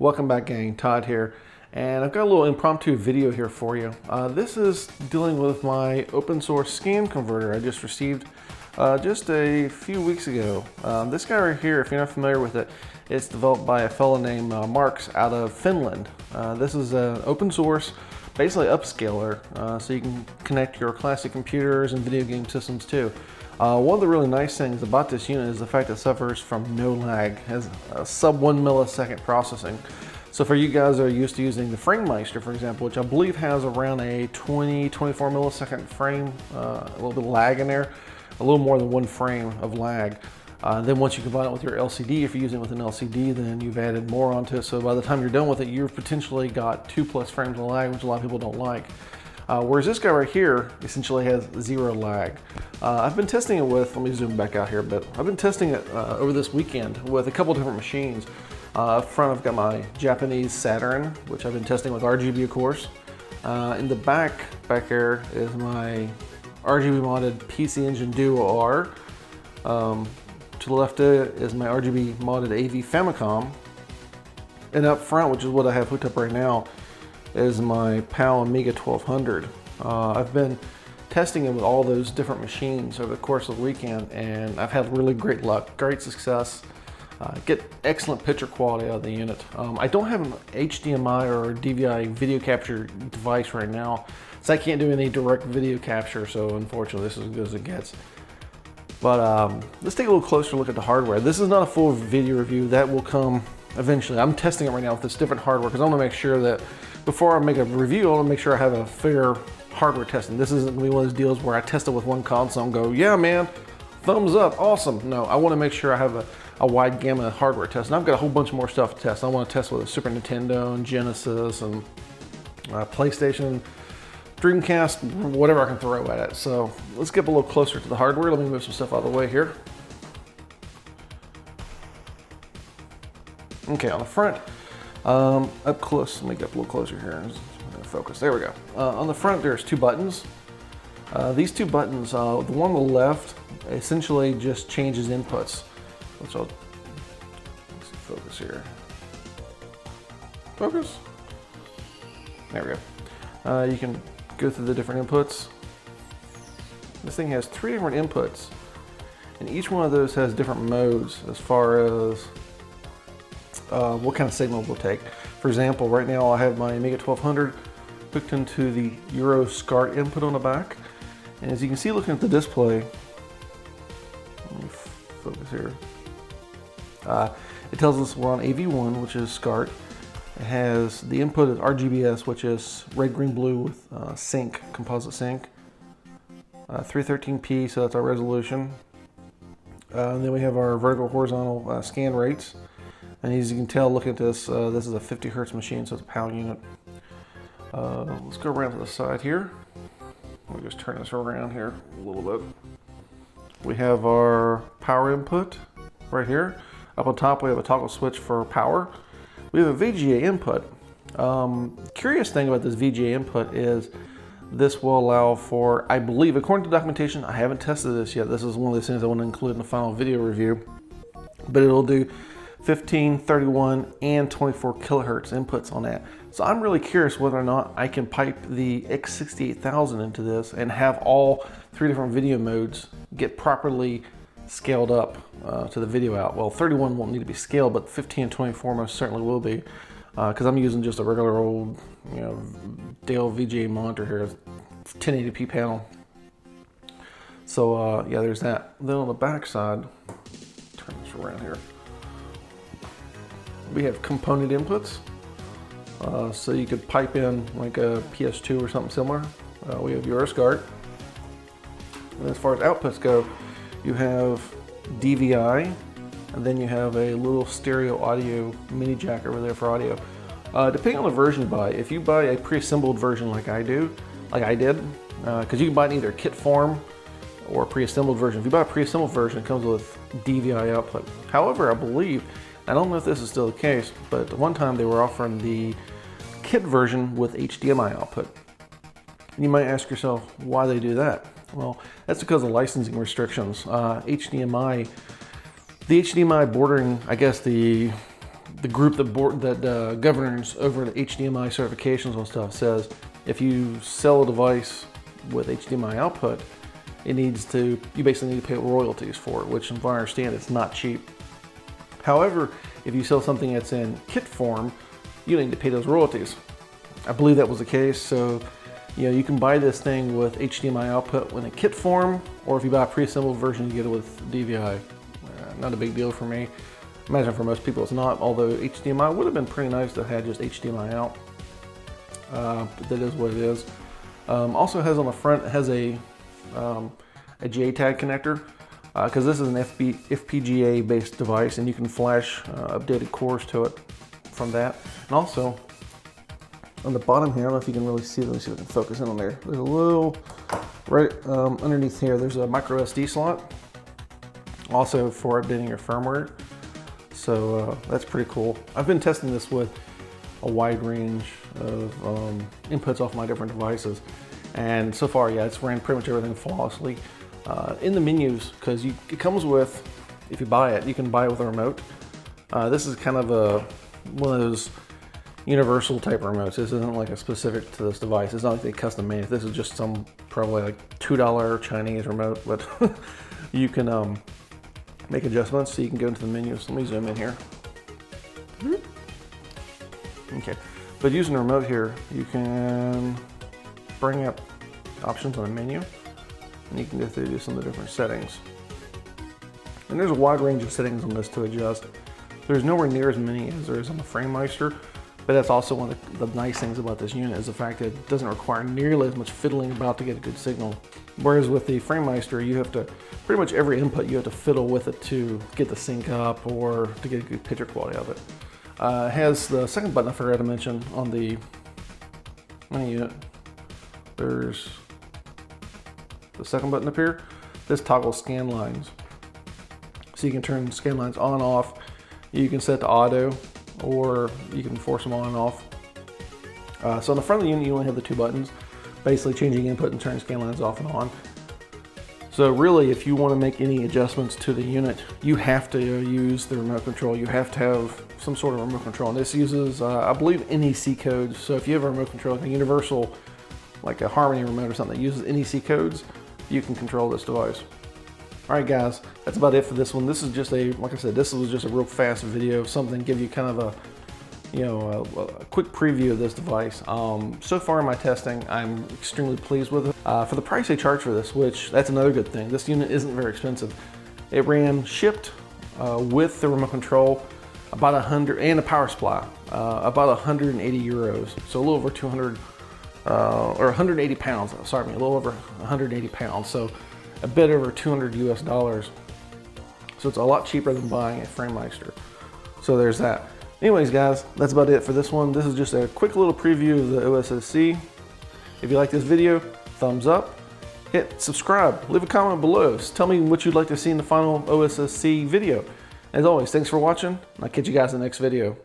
Welcome back, gang. Todd here, and I've got a little impromptu video here for you. This is dealing with my open source scan converter I just received just a few weeks ago. This guy right here, if you're not familiar with it, it's developed by a fellow named Marks out of Finland. This is an open source, basically upscaler, so you can connect your classic computers and video game systems too. One of the really nice things about this unit is the fact it suffers from no lag, has a sub 1 millisecond processing. So for you guys that are used to using the FrameMeister, for example, which I believe has around a 24 millisecond frame, a little bit of lag in there, a little more than one frame of lag. Then once you combine it with your LCD, if you're using it with an LCD, then you've added more onto it. So by the time you're done with it, you've potentially got 2+ frames of lag, which a lot of people don't like. Whereas this guy right here essentially has zero lag. I've been testing it with, let me zoom back out here a bit. I've been testing it over this weekend with a couple different machines. Up front, I've got my Japanese Saturn, which I've been testing with RGB, of course. In the back there is my RGB modded PC Engine Duo R. To the left is my RGB modded AV Famicom. And up front, which is what I have hooked up right now, is my PAL Amiga 1200. I've been testing it with all those different machines over the course of the weekend, and I've had really great luck, great success. Get excellent picture quality out of the unit. I don't have an HDMI or DVI video capture device right now, so I can't do any direct video capture, so unfortunately this is as good as it gets. But let's take a little closer look at the hardware. This is not a full video review. That will come eventually. I'm testing it right now with this different hardware because I want to make sure that before I make a review, I want to make sure I have a fair hardware testing. This isn't going to be one of those deals where I test it with one console and go, yeah, man, thumbs up, awesome. No, I want to make sure I have a wide gamut of hardware tests. And I've got a whole bunch more stuff to test. I want to test with a Super Nintendo and Genesis and PlayStation, Dreamcast, whatever I can throw at it. So let's get a little closer to the hardware. Let me move some stuff out of the way here. Okay, on the front, up close, let me get up a little closer here. Focus, there we go. On the front, there's two buttons. These two buttons, the one on the left essentially just changes inputs. So let's focus here. Focus. There we go. You can go through the different inputs. This thing has three different inputs, and each one of those has different modes as far as what kind of signal we'll take. For example, right now I have my Amiga 1200 hooked into the Euro SCART input on the back. And as you can see looking at the display, let me focus here. It tells us we're on AV1, which is SCART. It has the input is RGBS, which is red, green, blue with sync, composite sync. 313p, so that's our resolution. And then we have our vertical, horizontal scan rates. And as you can tell, look at this, this is a 50 Hertz machine, so it's a PAL unit. Let's go around to the side here. We'll just turn this around here a little bit. We have our power input right here. Up on top, we have a toggle switch for power. We have a VGA input. Curious thing about this VGA input is this will allow for, I believe, according to documentation, I haven't tested this yet. This is one of those things I want to include in the final video review, but it'll do 15, 31, and 24 kilohertz inputs on that. So I'm really curious whether or not I can pipe the X68000 into this and have all three different video modes get properly scaled up to the video out. Well, 31 won't need to be scaled, but 15 and 24 most certainly will be, because I'm using just a regular old, you know, Dell VGA monitor here, 1080p panel. So yeah, there's that. Then on the back side, turn this around here. We have component inputs, so you could pipe in like a PS2 or something similar. We have EuroSCART. And as far as outputs go, you have DVI, and then you have a little stereo audio mini jack over there for audio. Depending on the version you buy, if you buy a pre-assembled version like I did, because you can buy it in either kit form or pre-assembled version. If you buy a pre-assembled version, it comes with DVI output. However, I don't know if this is still the case, but one time they were offering the kit version with HDMI output. And you might ask yourself why they do that. Well, that's because of licensing restrictions. HDMI, the HDMI bordering, I guess the the group that governs over the HDMI certifications and stuff says if you sell a device with HDMI output, it needs to, you basically need to pay royalties for it, which, if I understand, it's not cheap. However, if you sell something that's in kit form, you need to pay those royalties. I believe that was the case. So, you know, you can buy this thing with HDMI output in a kit form, or if you buy a pre-assembled version, you get it with DVI. Not a big deal for me. Imagine for most people it's not, although HDMI would have been pretty nice to have had just HDMI out. But that is what it is. Also has on the front, it has a JTAG connector, because this is an FPGA based device, and you can flash updated cores to it from that. And also on the bottom here, I don't know if you can really see, let me see if I can focus in on there. There's a little, right underneath here, there's a micro SD slot, also for updating your firmware. So that's pretty cool. I've been testing this with a wide range of inputs off my different devices. And so far, yeah, it's ran pretty much everything flawlessly. In the menus, because it comes with, if you buy it, you can buy it with a remote. This is kind of one of those universal type remotes. This isn't like a specific to this device. It's not like they custom made it. This is just some probably like $2 Chinese remote, but you can make adjustments so you can go into the menus. Let me zoom in here. Okay, but using the remote here, you can bring up options on the menu, and you can go through to some of the different settings. And there's a wide range of settings on this to adjust. There's nowhere near as many as there is on the FrameMeister, but that's also one of the nice things about this unit, is the fact that it doesn't require nearly as much fiddling about to get a good signal. Whereas with the FrameMeister, you have to, pretty much every input, you have to fiddle with it to get the sync up or to get a good picture quality of it. Has the second button I forgot to mention on the unit. There's the second button up here. This toggles scan lines. So you can turn scan lines on and off. You can set to auto, or you can force them on and off. So on the front of the unit, you only have the two buttons, basically changing input and turning scan lines off and on. So really, if you want to make any adjustments to the unit, you have to use the remote control. You have to have some sort of remote control. And this uses, I believe, NEC codes. So if you have a remote control, like a universal, like a Harmony remote or something that uses NEC codes, you can control this device. All right, guys, that's about it for this one. This is just a, like I said, this was just a real fast video of something, give you kind of a, you know, a quick preview of this device. So far in my testing, I'm extremely pleased with it. For the price they charge for this, which that's another good thing. This unit isn't very expensive. It ran shipped with the remote control, about 100, and a power supply, about 180 euros. So a little over 200, or 180 pounds, sorry, a little over 180 pounds. So a bit over $200 US. So it's a lot cheaper than buying a FrameMeister. So there's that. Anyways, guys, that's about it for this one. This is just a quick little preview of the OSSC. If you like this video, thumbs up, hit subscribe, leave a comment below. Tell me what you'd like to see in the final OSSC video. As always, thanks for watching, and I'll catch you guys in the next video.